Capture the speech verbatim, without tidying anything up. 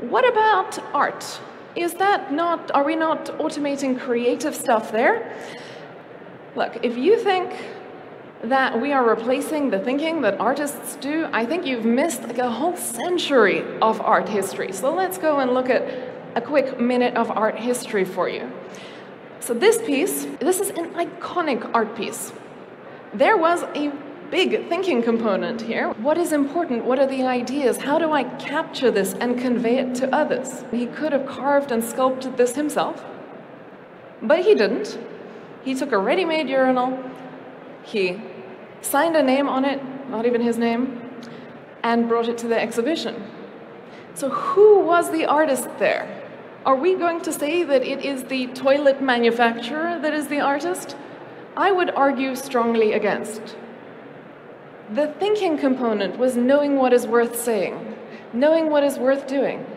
What about art? Is that not, are we not automating creative stuff there? Look, if you think that we are replacing the thinking that artists do, I think you've missed like a whole century of art history. So let's go and look at a quick minute of art history for you. So this piece, this is an iconic art piece. There was a big thinking component here. What is important? What are the ideas? How do I capture this and convey it to others? He could have carved and sculpted this himself, but he didn't. He took a ready-made urinal, he signed a name on it, not even his name, and brought it to the exhibition. So who was the artist there? Are we going to say that it is the toilet manufacturer that is the artist? I would argue strongly against. The thinking component was knowing what is worth saying, knowing what is worth doing.